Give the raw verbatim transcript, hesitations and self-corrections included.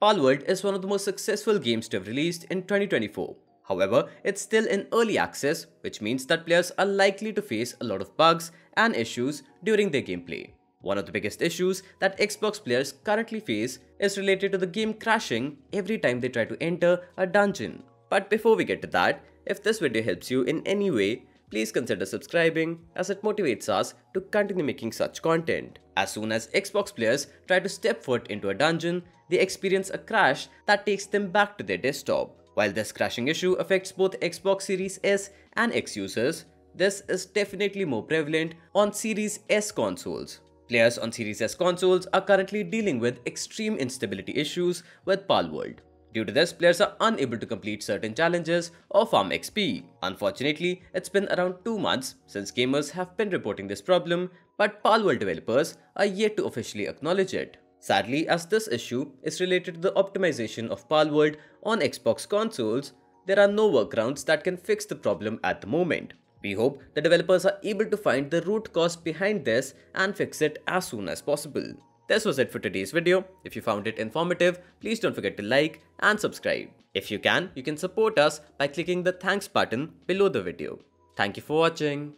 Palworld is one of the most successful games to have released in twenty twenty-four. However, it's still in early access, which means that players are likely to face a lot of bugs and issues during their gameplay. One of the biggest issues that Xbox players currently face is related to the game crashing every time they try to enter a dungeon. But before we get to that, if this video helps you in any way, please consider subscribing as it motivates us to continue making such content. As soon as Xbox players try to step foot into a dungeon, they experience a crash that takes them back to their desktop. While this crashing issue affects both Xbox Series S and X users, this is definitely more prevalent on Series S consoles. Players on Series S consoles are currently dealing with extreme instability issues with Palworld. Due to this, players are unable to complete certain challenges or farm X P. Unfortunately, it's been around two months since gamers have been reporting this problem, but Palworld developers are yet to officially acknowledge it. Sadly, as this issue is related to the optimization of Palworld on Xbox consoles, there are no workarounds that can fix the problem at the moment. We hope the developers are able to find the root cause behind this and fix it as soon as possible. This was it for today's video. If you found it informative, please don't forget to like and subscribe. If you can, you can support us by clicking the thanks button below the video. Thank you for watching.